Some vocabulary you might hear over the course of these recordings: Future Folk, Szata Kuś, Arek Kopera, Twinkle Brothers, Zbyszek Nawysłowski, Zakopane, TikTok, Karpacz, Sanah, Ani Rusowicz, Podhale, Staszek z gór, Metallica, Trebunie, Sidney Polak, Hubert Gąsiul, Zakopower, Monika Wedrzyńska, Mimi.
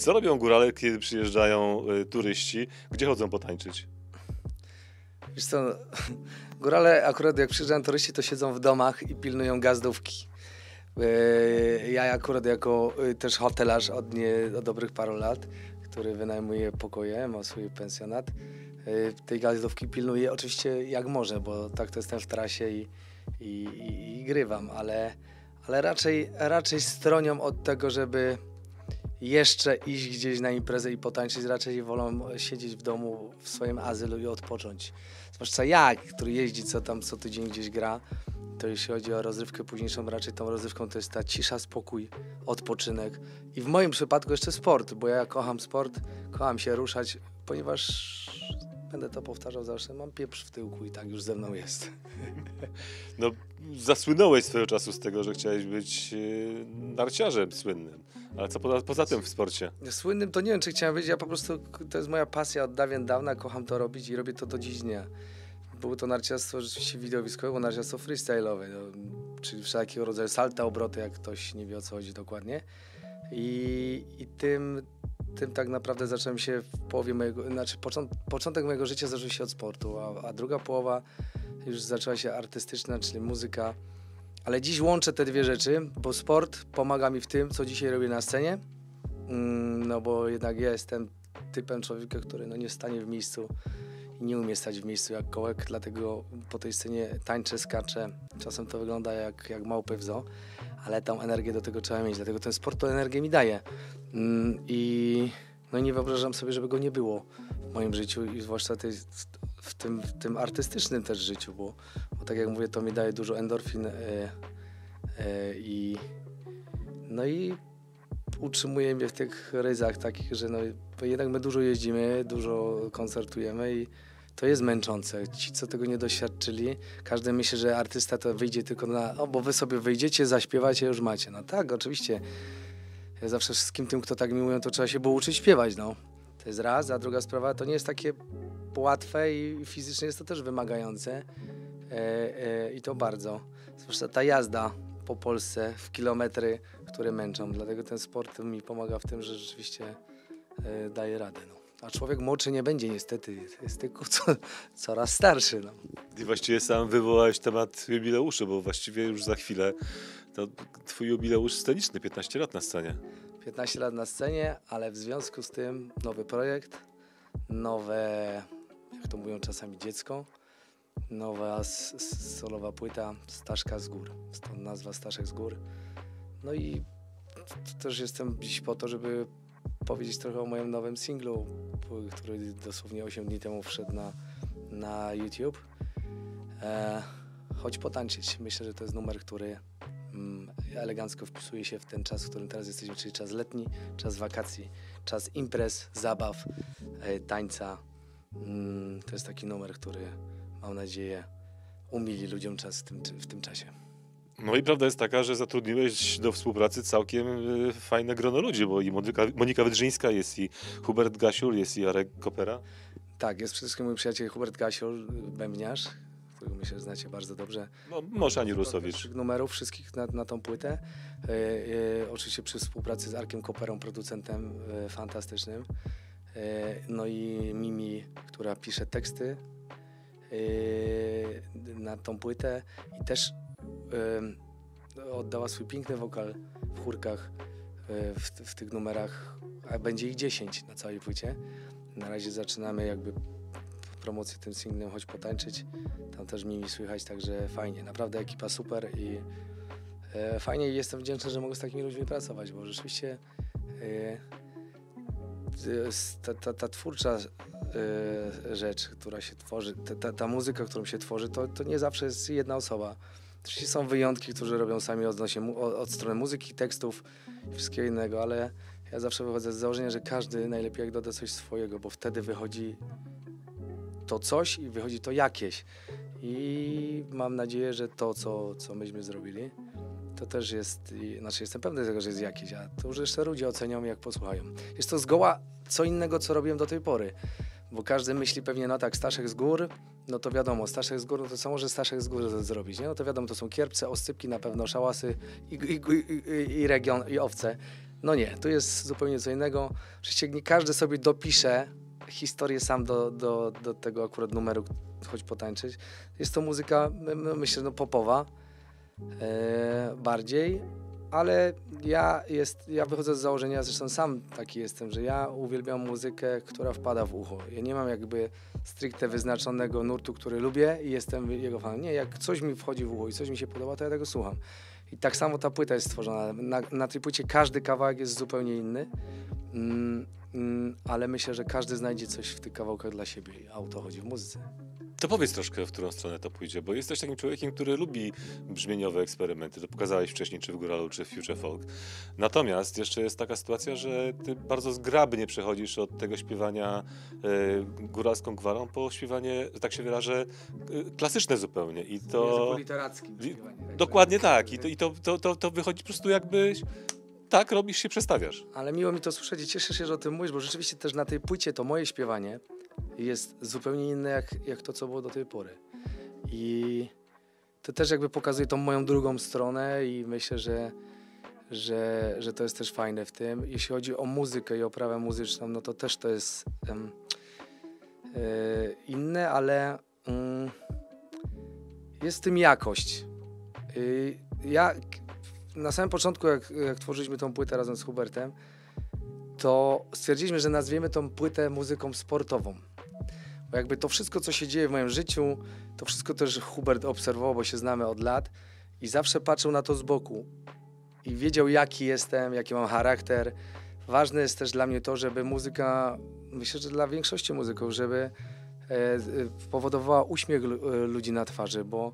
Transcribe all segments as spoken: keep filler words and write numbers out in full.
Co robią górale, kiedy przyjeżdżają y, turyści? Gdzie chodzą potańczyć? Wiesz co, górale akurat jak przyjeżdżają turyści, to siedzą w domach i pilnują gazdówki. Y, ja akurat jako y, też hotelarz od, nie, od dobrych paru lat, który wynajmuje pokoje, ma swój pensjonat, y, tej gazdówki pilnuję oczywiście jak może, bo tak to jestem w trasie i, i, i, i grywam, ale, ale raczej, raczej stronią od tego, żeby jeszcze iść gdzieś na imprezę i potańczyć, raczej wolą siedzieć w domu w swoim azylu i odpocząć. Zwłaszcza ja, który jeździ co tam co tydzień gdzieś gra, to jeśli chodzi o rozrywkę późniejszą, raczej tą rozrywką to jest ta cisza, spokój, odpoczynek i w moim przypadku jeszcze sport, bo ja kocham sport, kocham się ruszać, ponieważ będę to powtarzał zawsze, mam pieprz w tyłku i tak już ze mną jest. No, zasłynąłeś swego czasu z tego, że chciałeś być narciarzem słynnym. Ale co poza, poza tym w sporcie? Słynnym to nie wiem, czy chciałem wiedzieć, ja po prostu, to jest moja pasja od dawien dawna, kocham to robić i robię to do dziś dnia. Było to narciarstwo rzeczywiście widowiskowe, bo narciarstwo freestyle'owe, no, czyli wszelkiego rodzaju salta, obroty, jak ktoś nie wie o co chodzi dokładnie. I, i tym, tym tak naprawdę zacząłem się w połowie mojego, znaczy począt, początek mojego życia zaczął się od sportu, a, a druga połowa już zaczęła się artystyczna, czyli muzyka. Ale dziś łączę te dwie rzeczy, bo sport pomaga mi w tym, co dzisiaj robię na scenie, no bo jednak ja jestem typem człowieka, który no nie stanie w miejscu i nie umie stać w miejscu jak kołek, dlatego po tej scenie tańczę, skaczę, czasem to wygląda jak, jak małpy w zoo, ale tą energię do tego trzeba mieć, dlatego ten sport tą energię mi daje i no nie wyobrażam sobie, żeby go nie było w moim życiu i zwłaszcza tej, w, tym, w tym artystycznym też życiu, bo, bo tak jak mówię, to mi daje dużo endorfin yy, yy, i no i utrzymuje mnie w tych ryzach takich, że no, jednak my dużo jeździmy, dużo koncertujemy i to jest męczące. Ci, co tego nie doświadczyli, każdy myśli, że artysta to wyjdzie tylko na, o, bo wy sobie wyjdziecie, zaśpiewacie, już macie. No tak, oczywiście. Ja zawsze wszystkim tym, kto tak mi mówią, to trzeba się było uczyć śpiewać, no. To jest raz, a druga sprawa, to nie jest takie łatwe i fizycznie jest to też wymagające e, e, i to bardzo. Zwłaszcza ta jazda po Polsce w kilometry, które męczą, dlatego ten sport mi pomaga w tym, że rzeczywiście e, daje radę, no. A człowiek młodszy nie będzie niestety, jest tylko co, coraz starszy, no. I właściwie sam wywołałeś temat jubileuszu, bo właściwie już za chwilę to twój jubileusz sceniczny, piętnaście lat na scenie. piętnaście lat na scenie, ale w związku z tym nowy projekt, nowe, jak to mówią czasami, dziecko, nowa solowa płyta Staszka z gór, stąd nazwa Staszek z gór. No i też jestem dziś po to, żeby powiedzieć trochę o moim nowym singlu, który dosłownie osiem dni temu wszedł na, na YouTube. E, Chodź potańczyć. Myślę, że to jest numer, który mm, elegancko wpisuje się w ten czas, w którym teraz jesteśmy, czyli czas letni, czas wakacji, czas imprez, zabaw, e, tańca. Mm, to jest taki numer, który mam nadzieję umili ludziom czas w tym, w tym czasie. No i prawda jest taka, że zatrudniłeś do współpracy całkiem fajne grono ludzi, bo i Monika, Monika Wedrzyńska jest, i Hubert Gąsiul jest, i Arek Kopera. Tak, jest przede wszystkim mój przyjaciel Hubert Gąsiul, bębniarz, którego myślę, że znacie bardzo dobrze. No, może Ani Rusowicz. Numerów wszystkich na, na tą płytę. E, e, oczywiście przy współpracy z Arkiem Koperą, producentem e, fantastycznym. E, no i Mimi, która pisze teksty e, na tą płytę i też Yy, oddała swój piękny wokal w chórkach, yy, w, w tych numerach, a będzie ich dziesięć na całej płycie. Na razie zaczynamy jakby promocję tym singlem Chodź potańczyć, tam też Mimi słychać, także fajnie, naprawdę ekipa super i yy, fajnie i jestem wdzięczny, że mogę z takimi ludźmi pracować, bo rzeczywiście yy, yy, ta, ta, ta twórcza yy, rzecz, która się tworzy, ta, ta, ta muzyka, którą się tworzy, to, to nie zawsze jest jedna osoba. Oczywiście są wyjątki, którzy robią sami odnośnie, od strony muzyki, tekstów i wszystkiego innego, ale ja zawsze wychodzę z założenia, że każdy najlepiej jak doda coś swojego, bo wtedy wychodzi to coś i wychodzi to jakieś. I mam nadzieję, że to, co, co myśmy zrobili, to też jest, znaczy jestem pewny tego, że jest jakieś, a to już jeszcze ludzie ocenią, jak posłuchają. Jest to zgoła co innego, co robiłem do tej pory. Bo każdy myśli pewnie, no tak, Staszek z gór, no to wiadomo, Staszek z gór, no to co może Staszek z gór zrobić, nie? No to wiadomo, to są kierpce, oscypki, na pewno szałasy i, i, i, i region, i owce, No nie, tu jest zupełnie co innego. Oczywiście nie każdy sobie dopisze historię sam do, do, do tego akurat numeru, choć potańczyć. Jest to muzyka, myślę, no popowa e, bardziej, ale ja, jest, ja wychodzę z założenia, zresztą sam taki jestem, że ja uwielbiam muzykę, która wpada w ucho. Ja nie mam jakby stricte wyznaczonego nurtu, który lubię i jestem jego fanem. Nie, jak coś mi wchodzi w ucho i coś mi się podoba, to ja tego słucham. I tak samo ta płyta jest stworzona. Na, na tej płycie każdy kawałek jest zupełnie inny, mm, mm, ale myślę, że każdy znajdzie coś w tych kawałkach dla siebie, a o to chodzi w muzyce. To powiedz troszkę, w którą stronę to pójdzie, bo jesteś takim człowiekiem, który lubi brzmieniowe eksperymenty. To pokazałeś wcześniej, czy w Góralu, czy w Future Folk. Natomiast jeszcze jest taka sytuacja, że ty bardzo zgrabnie przechodzisz od tego śpiewania y, góralską gwarą po śpiewanie, tak się wyrażę, y, klasyczne zupełnie. I to języku literackim śpiewanie. Tak dokładnie tak. I, to, i to, to, to, to wychodzi po prostu jakbyś... Tak, robisz się, przestawiasz. Ale miło mi to słyszeć i cieszę się, że o tym mówisz, bo rzeczywiście też na tej płycie to moje śpiewanie jest zupełnie inne jak, jak to, co było do tej pory. I to też jakby pokazuje tą moją drugą stronę i myślę, że, że, że to jest też fajne w tym. Jeśli chodzi o muzykę i oprawę muzyczną, no to też to jest um, y, inne, ale um, jest w tym jakość. Y, ja na samym początku, jak, jak tworzyliśmy tą płytę razem z Hubertem, to stwierdziliśmy, że nazwiemy tą płytę muzyką sportową. Bo jakby to wszystko, co się dzieje w moim życiu, to wszystko też Hubert obserwował, bo się znamy od lat i zawsze patrzył na to z boku i wiedział, jaki jestem, jaki mam charakter. Ważne jest też dla mnie to, żeby muzyka, myślę, że dla większości muzyków, żeby e, powodowała uśmiech ludzi na twarzy, bo,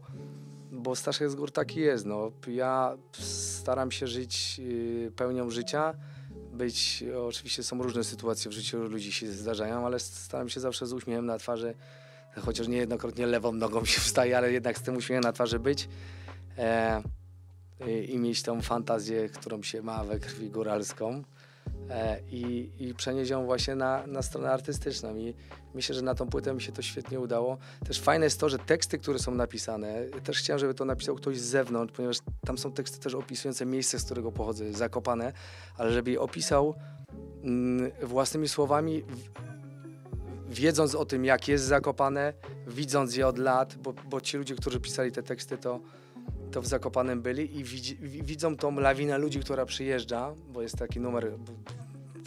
bo Staszek z gór taki jest. No. Ja staram się żyć y, pełnią życia, być, oczywiście są różne sytuacje w życiu, ludzi się zdarzają, ale staram się zawsze z uśmiechem na twarzy, chociaż niejednokrotnie lewą nogą się wstaje, ale jednak z tym uśmiechem na twarzy być e, i, i mieć tą fantazję, którą się ma we krwi góralską e, i, i przenieść ją właśnie na, na stronę artystyczną i myślę, że na tą płytę mi się to świetnie udało. Też fajne jest to, że teksty, które są napisane, też chciałem, żeby to napisał ktoś z zewnątrz, ponieważ tam są teksty też opisujące miejsce, z którego pochodzę, Zakopane, ale żeby je opisał mm, własnymi słowami, wiedząc o tym, jak jest Zakopane, widząc je od lat, bo, bo ci ludzie, którzy pisali te teksty, to, to w Zakopanem byli i widzi, widzą tą lawinę ludzi, która przyjeżdża, bo jest taki numer,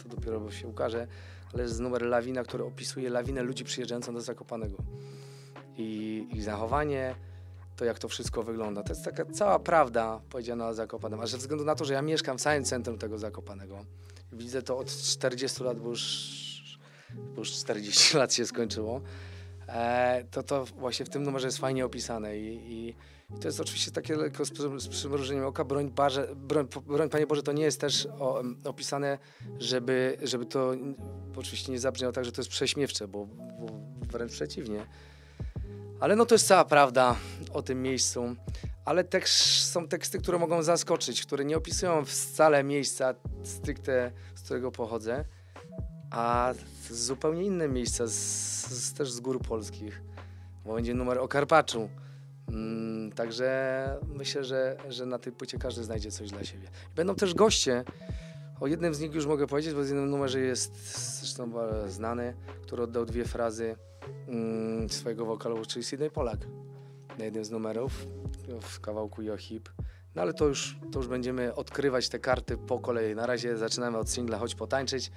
to dopiero się ukaże, ale jest numer Lawina, który opisuje lawinę ludzi przyjeżdżającą do Zakopanego. I ich zachowanie, to jak to wszystko wygląda. To jest taka cała prawda powiedziana o Zakopanem. A ze względu na to, że ja mieszkam w samym centrum tego Zakopanego, widzę to od czterdziestu lat, bo już, bo już czterdzieści lat się skończyło, e, to to właśnie w tym numerze jest fajnie opisane. I, i to jest oczywiście takie lekko z przymrużeniem oka. Broń, Barze, broń, broń Panie Boże, to nie jest też o, opisane, żeby, żeby to oczywiście nie zabrzmiało tak, że to jest prześmiewcze, bo, bo wręcz przeciwnie. Ale no to jest cała prawda o tym miejscu. Ale też są teksty, które mogą zaskoczyć, które nie opisują wcale miejsca stricte, z którego pochodzę, a zupełnie inne miejsca, z, z, też z gór polskich. Bo będzie numer o Karpaczu. Mm, także myślę, że, że na tej płycie każdy znajdzie coś dla siebie. Będą też goście, o jednym z nich już mogę powiedzieć, bo w jednym numerze jest zresztą znany, który oddał dwie frazy mm, swojego wokalu, czyli Sidney Polak na jednym z numerów w kawałku Johip. No ale to już, to już będziemy odkrywać te karty po kolei. Na razie zaczynamy od singla Chodź potańczyć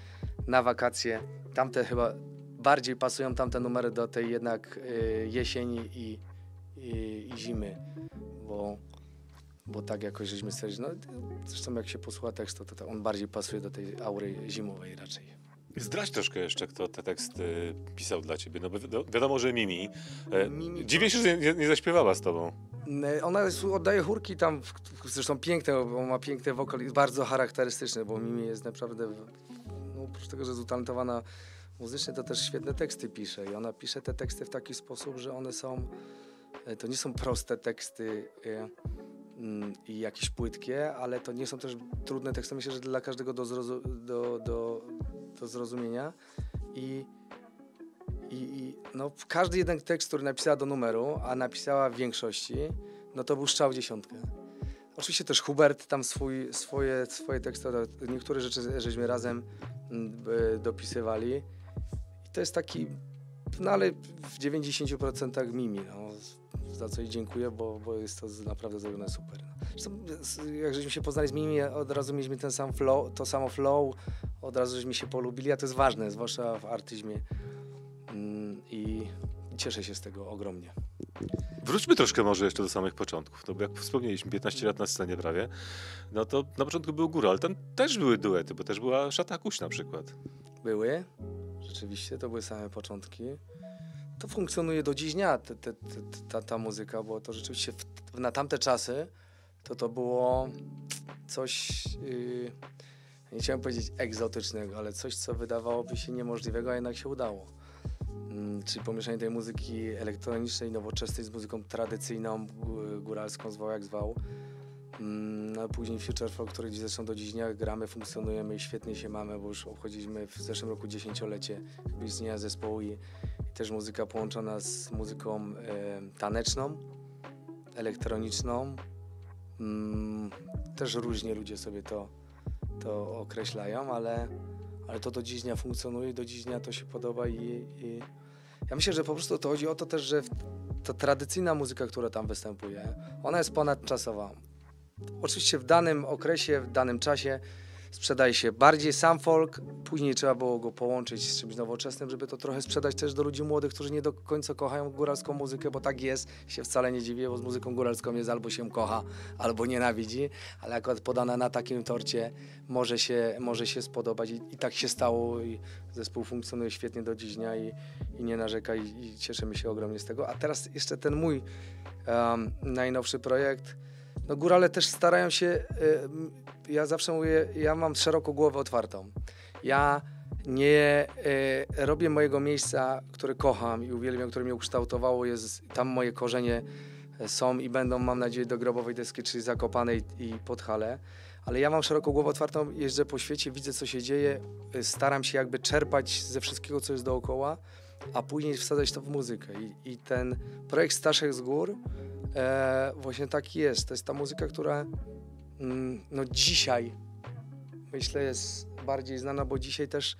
na wakacje. Tamte chyba bardziej pasują tamte numery do tej jednak y, jesieni i I, i zimy, bo, bo tak jakoś żeśmy stwierdzili. No, zresztą jak się posłucha tekstu, to, to on bardziej pasuje do tej aury zimowej raczej. Zdradź troszkę jeszcze, kto te teksty pisał dla ciebie. No wi wiadomo, że Mimi. E, Mimi dziwię się, że nie, nie zaśpiewała z tobą. Ona oddaje chórki tam, zresztą piękne, bo ma piękny wokal i bardzo charakterystyczny, bo Mimi jest naprawdę, no, oprócz tego, że jest utalentowana muzycznie, to też świetne teksty pisze. I ona pisze te teksty w taki sposób, że one są... To nie są proste teksty i y, y, jakieś płytkie, ale to nie są też trudne teksty, myślę, że dla każdego do, zrozum do, do, do zrozumienia. I, i, i no, każdy jeden tekst, który napisała do numeru, a napisała w większości, no to był strzał w dziesiątkę. Oczywiście też Hubert tam swój, swoje, swoje teksty, niektóre rzeczy żeśmy razem dopisywali. I to jest taki, no ale w dziewięćdziesięciu procentach Mimi, no, za co jej dziękuję, bo, bo jest to naprawdę zrobione super. Zresztą, jak żeśmy się poznali z Mimi, od razu mieliśmy ten sam flow, to samo flow, od razu żeśmy się polubili, a to jest ważne, zwłaszcza w artyzmie. I cieszę się z tego ogromnie. Wróćmy troszkę może jeszcze do samych początków, no bo jak wspomnieliśmy, piętnaście lat na scenie prawie, no to na początku był Góra, ale tam też były duety, bo też była Szata Kuś na przykład. Były, rzeczywiście, to były same początki. To funkcjonuje do dziś dnia, te, te, te, ta, ta muzyka, bo to rzeczywiście w, na tamte czasy to to było coś, yy, nie chciałem powiedzieć egzotycznego, ale coś, co wydawałoby się niemożliwego, a jednak się udało. Czyli pomieszanie tej muzyki elektronicznej, nowoczesnej z muzyką tradycyjną, góralską, zwał jak zwał. No, później Future Folk, który zresztą do dziś dnia gramy, funkcjonujemy i świetnie się mamy, bo już obchodziliśmy w zeszłym roku dziesięciolecie istnienia zespołu i, i też muzyka połączona z muzyką y, taneczną, elektroniczną. Y, też różnie ludzie sobie to, to określają, ale, ale to do dziś dnia funkcjonuje i do dziś dnia to się podoba i, i ja myślę, że po prostu to chodzi o to też, że ta tradycyjna muzyka, która tam występuje, ona jest ponadczasowa. Oczywiście w danym okresie, w danym czasie sprzedaje się bardziej sam folk, później trzeba było go połączyć z czymś nowoczesnym, żeby to trochę sprzedać też do ludzi młodych, którzy nie do końca kochają góralską muzykę, bo tak jest, się wcale nie dziwię, bo z muzyką góralską jest albo się kocha, albo nienawidzi, ale akurat podana na takim torcie może się, może się spodobać i, i tak się stało. I zespół funkcjonuje świetnie do dziś dnia i, i nie narzeka i, i cieszymy się ogromnie z tego. A teraz jeszcze ten mój um, najnowszy projekt. No górale też starają się, y, ja zawsze mówię, ja mam szeroko głowę otwartą. Ja nie y, robię mojego miejsca, które kocham i uwielbiam, które mnie ukształtowało, jest, tam moje korzenie są i będą, mam nadzieję, do grobowej deski, czyli Zakopanej i Podhale. Ale ja mam szeroko głowę otwartą, jeżdżę po świecie, widzę co się dzieje, y, staram się jakby czerpać ze wszystkiego, co jest dookoła, a później wsadzać to w muzykę. I, i ten projekt Staszek z gór e, właśnie taki jest. To jest ta muzyka, która mm, no dzisiaj myślę jest bardziej znana, bo dzisiaj też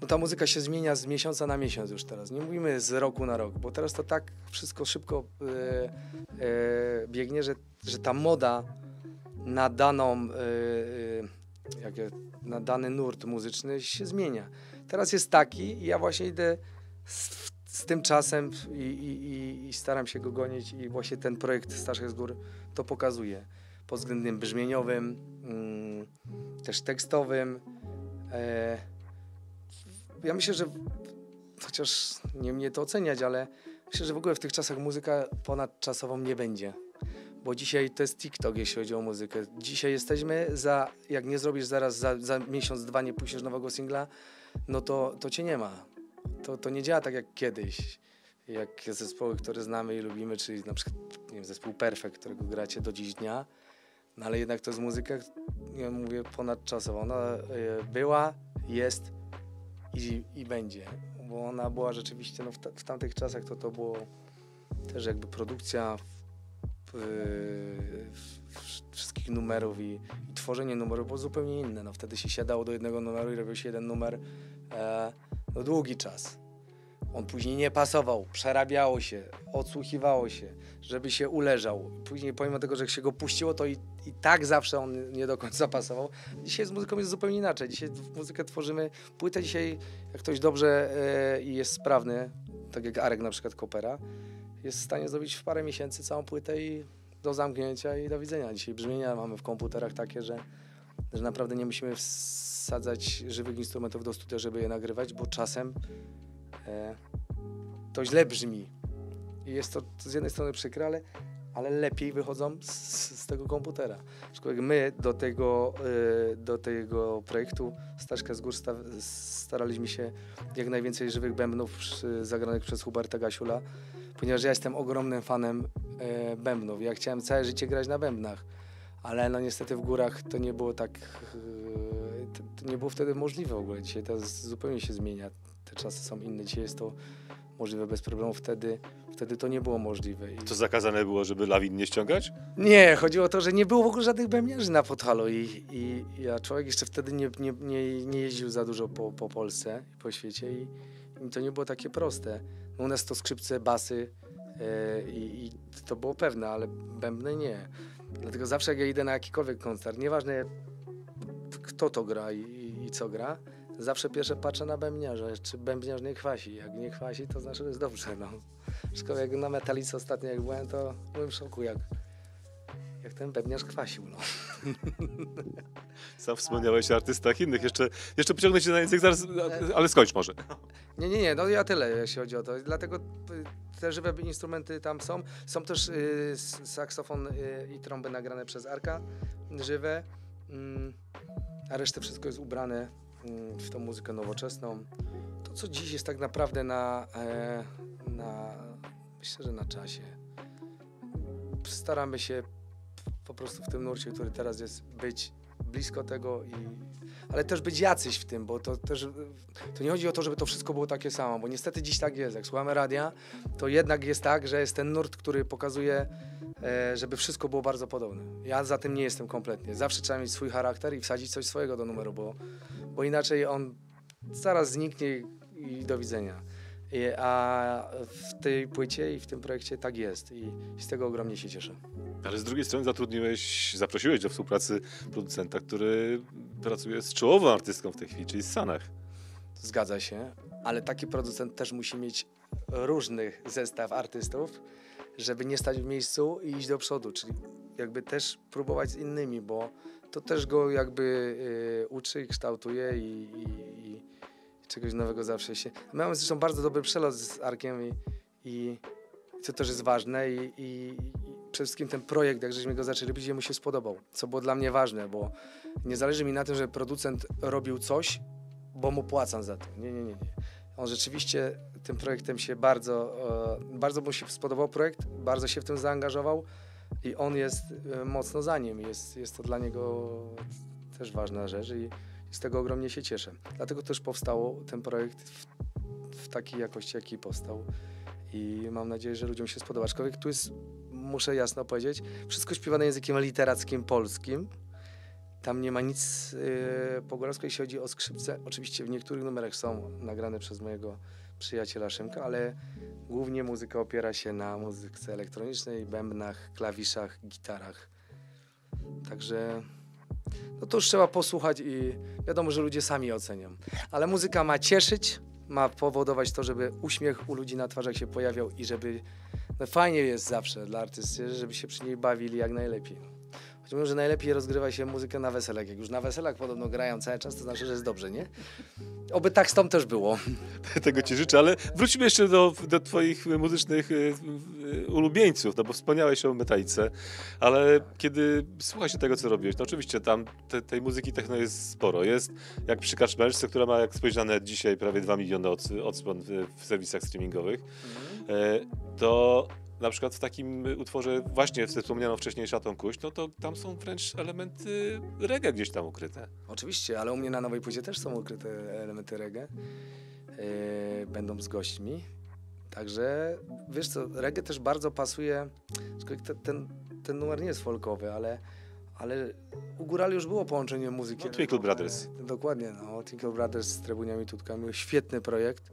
no ta muzyka się zmienia z miesiąca na miesiąc już teraz. Nie mówimy z roku na rok, bo teraz to tak wszystko szybko e, e, biegnie, że, że ta moda na daną e, e, jak, na dany nurt muzyczny się zmienia. Teraz jest taki i ja właśnie idę Z, z tym czasem i, i, i staram się go gonić i właśnie ten projekt Staszek z gór to pokazuje pod względem brzmieniowym, mm, też tekstowym. E, ja myślę, że chociaż nie mnie to oceniać, ale myślę, że w ogóle w tych czasach muzyka ponadczasową nie będzie, bo dzisiaj to jest TikTok, jeśli chodzi o muzykę. Dzisiaj jesteśmy za, jak nie zrobisz zaraz, za, za miesiąc, dwa nie puścisz nowego singla, no to, to cię nie ma. To, to nie działa tak jak kiedyś, jak zespoły, które znamy i lubimy, czyli na przykład nie wiem, zespół Perfect, którego gracie do dziś dnia, no ale jednak to jest muzyka, ja mówię, ponadczasowa. Ona była, jest i, i będzie, bo ona była rzeczywiście, no w, ta, w tamtych czasach to to było też jakby produkcja w, w, w, wszystkich numerów i, i tworzenie numerów było zupełnie inne. No wtedy się siadało do jednego numeru i robił się jeden numer. E, No długi czas. On później nie pasował, przerabiało się, odsłuchiwało się, żeby się uleżał. Później pomimo tego, że się go puściło, to i, i tak zawsze on nie do końca pasował. Dzisiaj z muzyką jest zupełnie inaczej. Dzisiaj muzykę tworzymy, płytę dzisiaj, jak ktoś dobrze i yy, jest sprawny, tak jak Arek na przykład Kopera, jest w stanie zrobić w parę miesięcy całą płytę i do zamknięcia i do widzenia. Dzisiaj brzmienia mamy w komputerach takie, że, że naprawdę nie musimy wsadzać żywych instrumentów do studia, żeby je nagrywać, bo czasem e, to źle brzmi. I jest to, to z jednej strony przykre, ale, ale lepiej wychodzą z, z tego komputera. Aczkolwiek my do tego, e, do tego projektu Staszka z gór sta, staraliśmy się jak najwięcej żywych bębnów przy, zagranych przez Huberta Gąsiula, ponieważ ja jestem ogromnym fanem e, bębnów. Ja chciałem całe życie grać na bębnach, ale no niestety w górach to nie było tak... E, nie było wtedy możliwe w ogóle. Dzisiaj to zupełnie się zmienia. Te czasy są inne. Dzisiaj jest to możliwe bez problemu. Wtedy, wtedy to nie było możliwe. I... To zakazane było, żeby lawin nie ściągać? Nie, chodziło o to, że nie było w ogóle żadnych bębniarzy na Podhalu. I, i ja człowiek jeszcze wtedy nie, nie, nie, nie jeździł za dużo po, po Polsce, po świecie i, i to nie było takie proste. U nas to skrzypce, basy yy, i to było pewne, ale bębny nie. Dlatego zawsze jak ja idę na jakikolwiek koncert, nieważne kto to gra i, i, i co gra, zawsze pierwsze patrzę na bębniarza, czy bębniarz nie chwasi. Jak nie chwasi, to znaczy, że jest dobrze. No. Szkoda, jak na Metallica ostatnio jak byłem, to byłem w szoku, jak, jak ten bębniarz kwasił. No. Sam wspomniałeś o artystach innych. Jeszcze, jeszcze pociągnę się na język zaraz, ale skończ może. Nie, nie, nie, no ja tyle, jeśli chodzi o to. Dlatego te żywe instrumenty tam są. Są też y, saksofon y, i trąby nagrane przez Arka, żywe. Mm, a resztę wszystko jest ubrane mm, w tą muzykę nowoczesną. To, co dziś jest tak naprawdę na, e, na myślę, że na czasie. Staramy się po prostu w tym nurcie, który teraz jest, być blisko tego, i, ale też być jacyś w tym, bo to też to nie chodzi o to, żeby to wszystko było takie samo, bo niestety dziś tak jest. Jak słuchamy radia, to jednak jest tak, że jest ten nurt, który pokazuje, e, żeby wszystko było bardzo podobne. Ja za tym nie jestem kompletnie. Zawsze trzeba mieć swój charakter i wsadzić coś swojego do numeru, bo, bo inaczej on zaraz zniknie i do widzenia. I, a w tej płycie i w tym projekcie tak jest i z tego ogromnie się cieszę. Ale z drugiej strony zatrudniłeś, zaprosiłeś do współpracy producenta, który pracuje z czołową artystką w tej chwili, czyli z Sanach. Zgadza się, ale taki producent też musi mieć różnych zestaw artystów, żeby nie stać w miejscu i iść do przodu, czyli jakby też próbować z innymi, bo to też go jakby y, uczy i kształtuje i, i, i czegoś nowego zawsze się... Miałem zresztą bardzo dobry przelot z Arkiem i, i co też jest ważne i, i przede wszystkim ten projekt, jak żeśmy go zaczęli robić, mu się spodobał, co było dla mnie ważne, bo nie zależy mi na tym, że producent robił coś, bo mu płacam za to. Nie, nie, nie, nie. On rzeczywiście tym projektem się bardzo, bardzo mu się spodobał projekt, bardzo się w tym zaangażował i on jest mocno za nim. Jest, jest to dla niego też ważna rzecz i z tego ogromnie się cieszę. Dlatego też powstał ten projekt w, w takiej jakości, jaki powstał. I mam nadzieję, że ludziom się spodoba. Aczkolwiek tu jest, muszę jasno powiedzieć, wszystko śpiewane językiem literackim polskim. Tam nie ma nic yy, po góralsku, jeśli chodzi o skrzypce. Oczywiście w niektórych numerach są nagrane przez mojego przyjaciela Szymka, ale głównie muzyka opiera się na muzyce elektronicznej, bębnach, klawiszach, gitarach. Także no to już trzeba posłuchać i wiadomo, że ludzie sami ocenią. Ale muzyka ma cieszyć, ma powodować to, żeby uśmiech u ludzi na twarzach się pojawiał i żeby, no fajnie jest zawsze dla artysty, żeby się przy niej bawili jak najlepiej. Choć mówią, że najlepiej rozgrywa się muzykę na weselach. Jak już na weselach podobno grają cały czas, to znaczy, że jest dobrze, nie? Oby tak stąd też było. Tego ci życzę, ale wróćmy jeszcze do, do twoich muzycznych ulubieńców, no bo wspomniałeś o Metallice, ale kiedy słucha się tego, co robiłeś, no oczywiście tam te, tej muzyki techno jest sporo. Jest jak przy Kaczmerce, która ma, jak spojrzane dzisiaj, prawie dwa miliony odsłon w, w serwisach streamingowych, mhm. to... Na przykład w takim utworze, właśnie wspomniano wcześniej Szatą Kuś, no to tam są wręcz elementy reggae gdzieś tam ukryte. Oczywiście, ale u mnie na nowej płycie też są ukryte elementy reggae. Yy, będą z gośćmi. Także wiesz co, reggae też bardzo pasuje. Ten, ten numer nie jest folkowy, ale, ale u górali już było połączenie muzyki. No, Twinkle Brothers. Dokładnie, no, Twinkle Brothers z Trebuniami i Tutkami. Świetny projekt.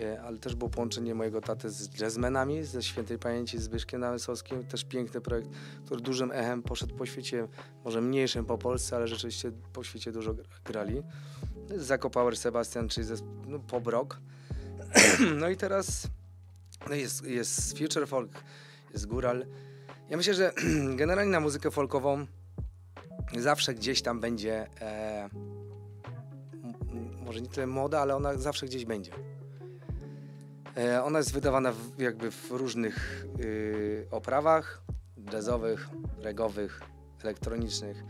Yy, ale też było połączenie mojego taty z jazzmenami, ze świętej pamięci Zbyszkiem Nawysłowskim, też piękny projekt, który dużym echem poszedł po świecie, może mniejszym po Polsce, ale rzeczywiście po świecie dużo grali. Zakopower Sebastian, czyli zesp- no, pop rock. No i teraz no jest, jest Future Folk, jest góral. Ja myślę, że generalnie na muzykę folkową zawsze gdzieś tam będzie e, może nie tyle moda, ale ona zawsze gdzieś będzie. E, ona jest wydawana w, jakby w różnych y, oprawach jazzowych, reggae'owych, elektronicznych.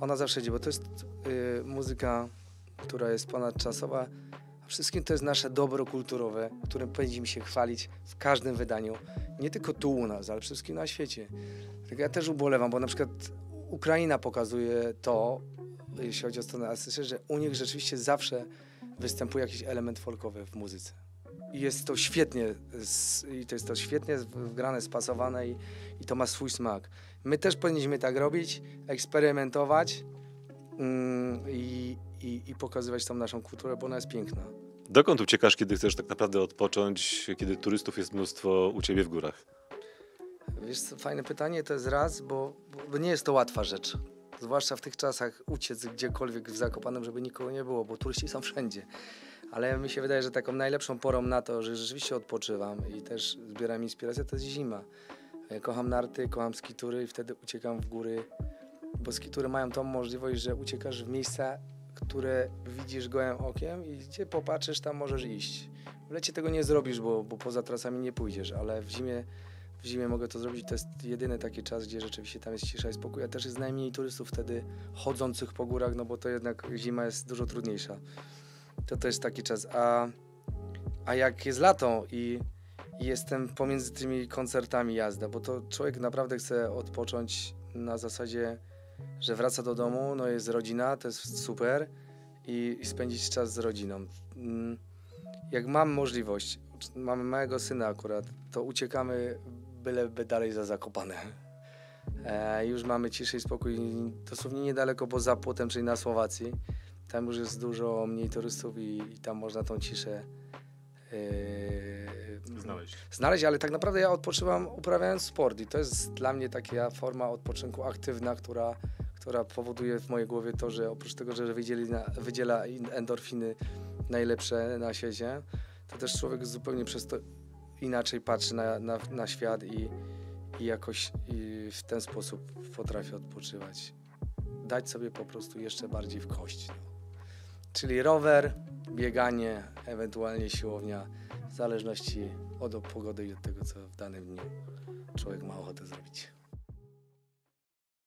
Ona zawsze idzie, bo to jest y, muzyka, która jest ponadczasowa, a wszystkim to jest nasze dobro kulturowe, którym powinniśmy się chwalić w każdym wydaniu. Nie tylko tu u nas, ale wszystkim na świecie. Tak ja też ubolewam, bo na przykład Ukraina pokazuje to, jeśli chodzi o stronę artystyczną, że u nich rzeczywiście zawsze występuje jakiś element folkowy w muzyce. I jest to świetnie, i to jest to świetnie wgrane, spasowane i, i to ma swój smak. My też powinniśmy tak robić, eksperymentować yy, i, i pokazywać tą naszą kulturę, bo ona jest piękna. Dokąd uciekasz, kiedy chcesz tak naprawdę odpocząć, kiedy turystów jest mnóstwo u ciebie w górach? Wiesz co, fajne pytanie to jest raz, bo, bo nie jest to łatwa rzecz. Zwłaszcza w tych czasach uciec gdziekolwiek w Zakopanem, żeby nikogo nie było, bo turyści są wszędzie. Ale mi się wydaje, że taką najlepszą porą na to, że rzeczywiście odpoczywam i też zbieram inspirację, to jest zima. Kocham narty, kocham skitury i wtedy uciekam w góry, bo skitury mają tą możliwość, że uciekasz w miejsca, które widzisz gołym okiem i gdzie popatrzysz, tam możesz iść. W lecie tego nie zrobisz, bo, bo poza trasami nie pójdziesz, ale w zimie, w zimie mogę to zrobić. To jest jedyny taki czas, gdzie rzeczywiście tam jest cisza i spokój, a też jest najmniej turystów wtedy chodzących po górach, no bo to jednak zima jest dużo trudniejsza. To to jest taki czas. A, a jak jest lato i, i jestem pomiędzy tymi koncertami jazda, bo to człowiek naprawdę chce odpocząć na zasadzie, że wraca do domu, no jest rodzina, to jest super i, i spędzić czas z rodziną. Jak mam możliwość, mamy małego syna akurat, to uciekamy byleby dalej za Zakopane. E, już mamy ciszę i spokój, dosłownie niedaleko poza Płotem, czyli na Słowacji. Tam już jest dużo mniej turystów i, i tam można tą ciszę yy, znaleźć. znaleźć. Ale tak naprawdę ja odpoczywam uprawiając sport i to jest dla mnie taka forma odpoczynku aktywna, która, która powoduje w mojej głowie to, że oprócz tego, że wydziela, wydziela endorfiny najlepsze na świecie, to też człowiek zupełnie przez to inaczej patrzy na, na, na świat i, i jakoś i w ten sposób potrafi odpoczywać. Dać sobie po prostu jeszcze bardziej w kość. No. Czyli rower, bieganie, ewentualnie siłownia, w zależności od pogody i od tego, co w danym dniu człowiek ma ochotę zrobić.